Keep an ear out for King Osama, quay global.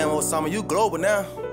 am Osama, you global now.